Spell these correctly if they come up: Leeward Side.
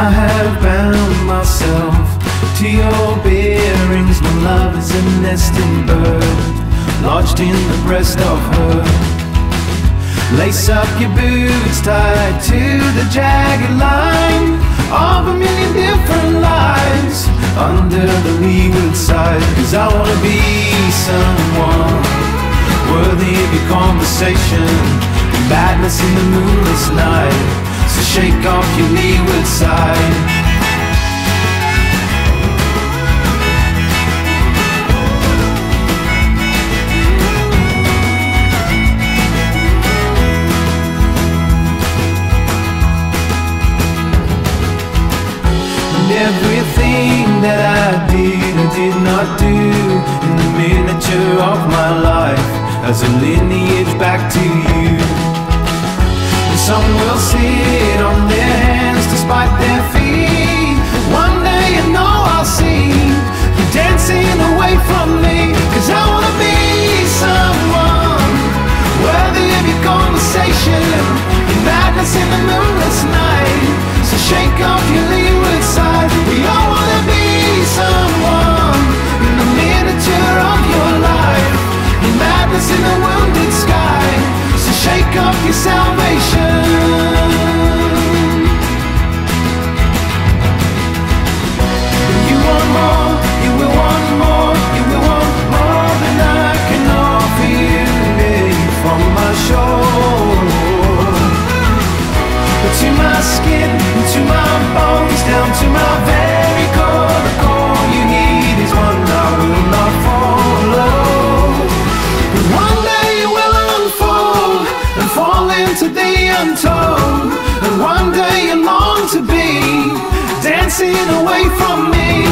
I have bound myself to your bearings. My love is a nesting bird, lodged in the breast of her. Lace up your boots tied to the jagged line of a million different lives under the leeward side. Cause I wanna be someone worthy of your conversation, madness in the moonless night. So shake off your leeward side. And everything that I did not do in the miniature of my life as a lineage back to you. Some will sit on their hands despite their feet. One day you know I'll see you dancing away from me. Cause I wanna be someone worthy of your conversation, your madness in the moonless night. So shake off your leeward side. We all wanna be someone in the miniature of your life, your madness in the wounded sky. So shake off your salvation. To my skin, to my bones, down to my very core, the core you need is one I will not follow. But one day you will unfold and fall into the untold, and one day you long to be dancing away from me.